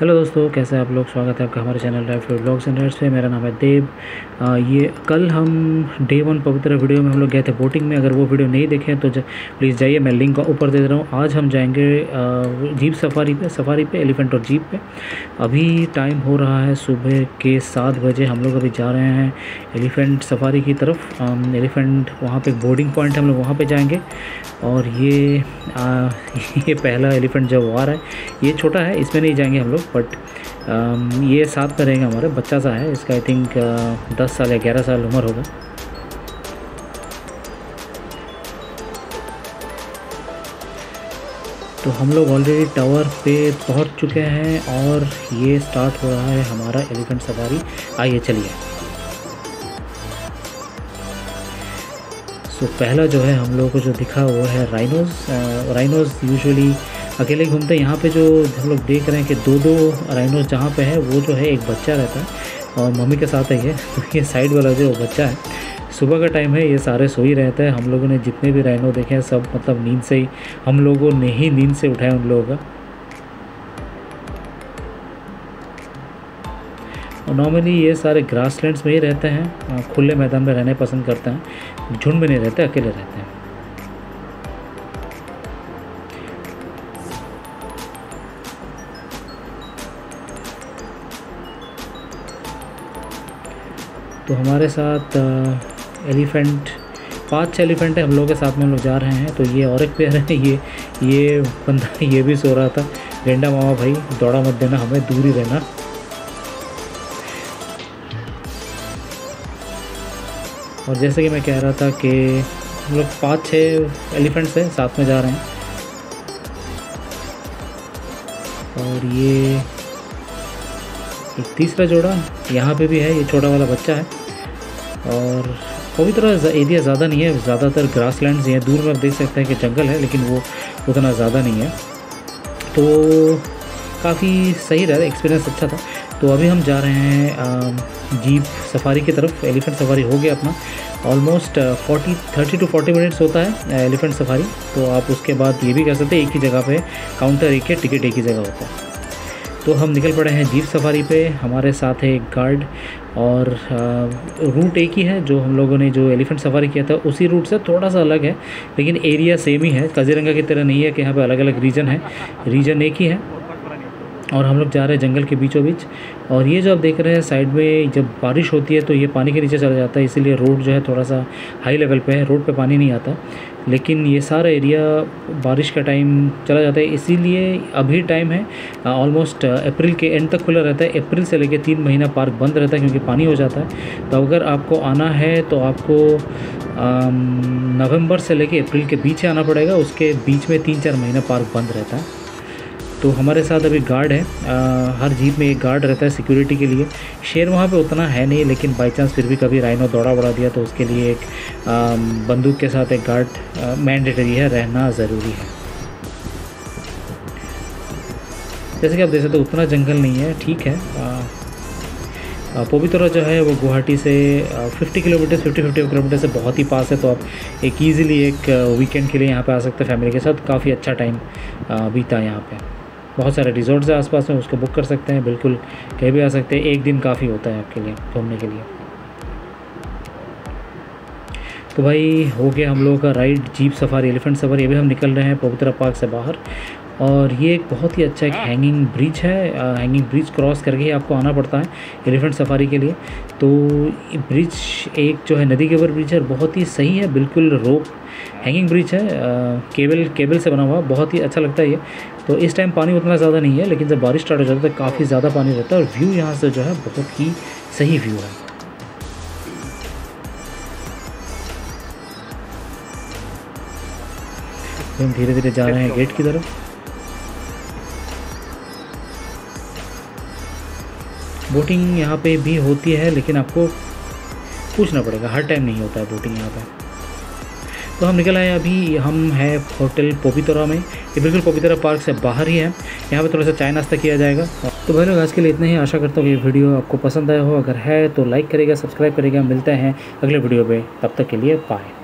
Hello दोस्तों, कैसे आप लोग। स्वागत है आपका हमारे channel life blogs and rides पे। मेरा नाम है देव। ये कल हम डे वन पवित्रा वीडियो में हम लोग गए थे बोटिंग में। अगर वो वीडियो नहीं देखें तो प्लीज़ जाइए, मैं लिंक ऊपर दे दे रहा हूँ। आज हम जाएंगे जीप सफारी पे एलिफेंट और जीप पे। अभी टाइम हो रहा है सुबह के 7 बजे। हम लोग अभी जा रहे हैं एलिफेंट सफारी की तरफ। एलिफेंट वहाँ पर बोर्डिंग पॉइंट है, हम लोग वहाँ पर जाएँगे। और ये पहला एलिफेंट जब आ रहा है, ये छोटा है, इसमें नहीं जाएँगे हम लोग, बट ये साथ में रहेंगे। हमारा बच्चा सा है, इसका आई थिंक 10 साल या 11 साल उम्र होगा। तो हम लोग ऑलरेडी टावर पे पहुंच चुके हैं और ये स्टार्ट हो रहा है हमारा एलिफेंट सफारी। आइए चलिए। सो पहला जो है हम लोगों को जो दिखा वो है राइनोस। यूजुअली अकेले घूमते हैं। यहाँ पे जो हम लोग देख रहे हैं कि दो राइनोस जहाँ पे है वो जो है एक बच्चा रहता है और मम्मी के साथ है। ये साइड वाला जो बच्चा है, सुबह का टाइम है, ये सारे सो ही रहते हैं। हम लोगों ने जितने भी राइनो देखे हैं सब मतलब नींद से ही, हम लोगों ने ही नींद से उठाया उन लोगों का। और नॉर्मली ये सारे ग्रासलैंड्स में ही रहते हैं, खुले मैदान में रहने पसंद करते हैं, झुंड में नहीं रहते, अकेले रहते हैं। तो हमारे साथ एलिफेंट 5-6 एलिफेंट है हम लोगों के साथ में। हम लोग जा रहे हैं। तो ये और एक पेयर है, ये बंदा ये भी सो रहा था। गेंडा मामा भाई दौड़ा मत देना, हमें दूर ही रहना। और जैसे कि मैं कह रहा था कि हम लोग 5-6 एलिफेंट्स हैं, साथ में जा रहे हैं। और ये एक तीसरा जोड़ा यहाँ पे भी है, ये छोटा वाला बच्चा है। और पवित्रा एरिया ज़्यादा नहीं है, ज़्यादातर ग्रासलैंड्स ही हैं। दूर में आप देख सकते हैं कि जंगल है, लेकिन वो उतना ज़्यादा नहीं है। तो काफ़ी सही रहा, एक्सपीरियंस अच्छा था। तो अभी हम जा रहे हैं जीप सफारी की तरफ। एलिफेंट सफारी हो गया अपना, ऑलमोस्ट 30 टू 40 मिनट्स होता है एलिफेंट सफारी। तो आप उसके बाद ये भी कर सकते हैं, एक ही जगह पे काउंटर, एक ही टिकट, एक ही जगह होता है। तो हम निकल पड़े हैं जीप सफारी पे। हमारे साथ है एक गार्ड। और रूट एक ही है, जो हम लोगों ने जो एलिफेंट सफारी किया था उसी रूट से थोड़ा सा अलग है, लेकिन एरिया सेम ही है। काजीरंगा की तरह नहीं है कि यहाँ पे अलग अलग रीजन है, रीजन एक ही है। और हम लोग जा रहे हैं जंगल के बीचों बीच। और ये जो आप देख रहे हैं साइड में, जब बारिश होती है तो ये पानी के नीचे चला जाता है, इसीलिए रोड जो है थोड़ा सा हाई लेवल पे है, रोड पे पानी नहीं आता। लेकिन ये सारा एरिया बारिश का टाइम चला जाता है, इसीलिए अभी टाइम है ऑलमोस्ट अप्रैल के एंड तक खुला रहता है। अप्रैल से लेकर 3 महीना पार्क बंद रहता है क्योंकि पानी हो जाता है। तो अगर आपको आना है तो आपको नवंबर से लेकर अप्रैल के बीच आना पड़ेगा, उसके बीच में 3-4 महीना पार्क बंद रहता है। तो हमारे साथ अभी गार्ड है। हर जीप में एक गार्ड रहता है सिक्योरिटी के लिए। शेर वहाँ पे उतना है नहीं, लेकिन बाई चांस फिर भी कभी राइनो दौड़ा बढ़ा दिया तो उसके लिए एक बंदूक के साथ एक गार्ड मैंडेटरी है, रहना ज़रूरी है। जैसे कि आप देख सकते हो, उतना जंगल नहीं है, ठीक है। पोबितोरा जो है वो गुवाहाटी से 50-55 किलोमीटर से बहुत ही पास है। तो आप एक ईज़िली एक वीकेंड के लिए यहाँ पे आ सकते हैं फैमिली के साथ। काफ़ी अच्छा टाइम बीता यहाँ पे। बहुत सारे रिजॉर्ट्स हैं आसपास में, उसको बुक कर सकते हैं, बिल्कुल कहीं भी आ सकते हैं। एक दिन काफ़ी होता है आपके लिए घूमने के लिए। तो भाई हो गया हम लोगों का ride jeep safari, elephant safari. अभी हम निकल रहे हैं पवित्रा पार्क से बाहर। और ये एक बहुत ही अच्छा एक हैंगिंग ब्रिज है, हैंगिंग ब्रिज क्रॉस करके आपको आना पड़ता है एलिफेंट सफारी के लिए। तो ब्रिज एक जो है नदी के ऊपर ब्रिज है, बहुत ही सही है, बिल्कुल रोप हैंगिंग ब्रिज है, केबल से बना हुआ, बहुत ही अच्छा लगता है ये। तो इस टाइम पानी उतना ज़्यादा नहीं है, लेकिन जब बारिश स्टार्ट हो जाता है काफ़ी ज़्यादा पानी रहता है। और व्यू यहाँ से जो है बहुत ही सही व्यू है। तो हम धीरे धीरे जा रहे हैं गेट की तरफ। बोटिंग यहाँ पे भी होती है, लेकिन आपको पूछना पड़ेगा, हर टाइम नहीं होता है बोटिंग यहाँ पे। तो हम निकल आए। अभी हम हैं होटल पोबितोरा में, ये बिल्कुल पोबितोरा पार्क से बाहर ही है। यहाँ पे थोड़ा सा चाय नाश्ता किया जाएगा। तो भाई लोग आज के लिए इतना ही। आशा करता हूँ कि ये वीडियो आपको पसंद आया हो। अगर है तो लाइक करेगा, सब्सक्राइब करेगा। मिलते हैं अगले वीडियो पे, तब तक के लिए बाय।